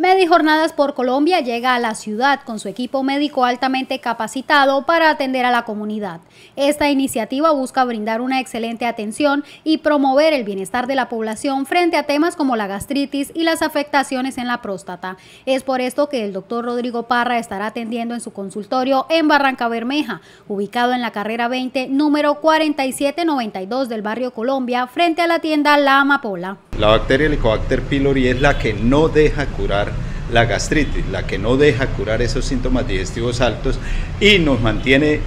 Medijornadas por Colombia llega a la ciudad con su equipo médico altamente capacitado para atender a la comunidad. Esta iniciativa busca brindar una excelente atención y promover el bienestar de la población frente a temas como la gastritis y las afectaciones en la próstata. Es por esto que el doctor Rodrigo Parra estará atendiendo en su consultorio en Barrancabermeja, ubicado en la carrera 20, número 4792 del barrio Colombia, frente a la tienda La Amapola. La bacteria Helicobacter pylori es la que no deja curar la gastritis, la que no deja curar esos síntomas digestivos altos y nos mantiene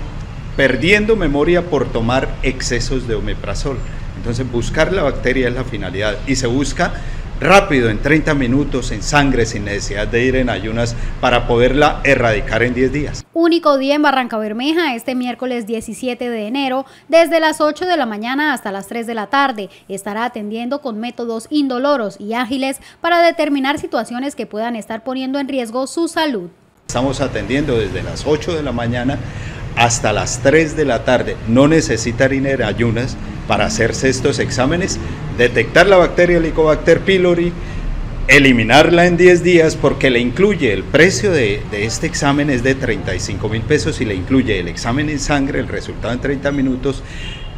perdiendo memoria por tomar excesos de omeprazol. Entonces buscar la bacteria es la finalidad y se busca rápido, en 30 minutos, en sangre, sin necesidad de ir en ayunas, para poderla erradicar en 10 días. Único día en Barrancabermeja, este miércoles 17 de enero, desde las 8 de la mañana hasta las 3 de la tarde. Estará atendiendo con métodos indoloros y ágiles para determinar situaciones que puedan estar poniendo en riesgo su salud. Estamos atendiendo desde las 8 de la mañana hasta las 3 de la tarde. No necesitan ir en ayunas para hacerse estos exámenes, detectar la bacteria Helicobacter pylori, eliminarla en 10 días porque le incluye el precio de este examen es de 35.000 pesos y le incluye el examen en sangre, el resultado en 30 minutos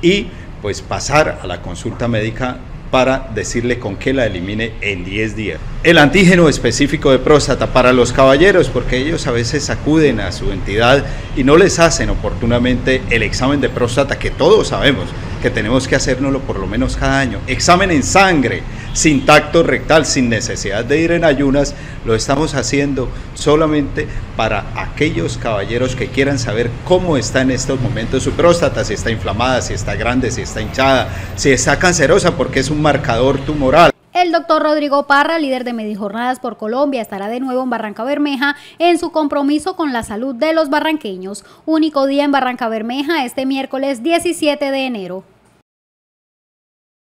y pues pasar a la consulta médica para decirle con qué la elimine en 10 días. El antígeno específico de próstata para los caballeros, porque ellos a veces acuden a su entidad y no les hacen oportunamente el examen de próstata, que todos sabemos que tenemos que hacérnoslo por lo menos cada año. Examen en sangre, sin tacto rectal, sin necesidad de ir en ayunas, lo estamos haciendo solamente para aquellos caballeros que quieran saber cómo está en estos momentos su próstata, si está inflamada, si está grande, si está hinchada, si está cancerosa, porque es un marcador tumoral. El doctor Rodrigo Parra, líder de Medijornadas por Colombia, estará de nuevo en Barrancabermeja en su compromiso con la salud de los barranqueños. Único día en Barrancabermeja este miércoles 17 de enero.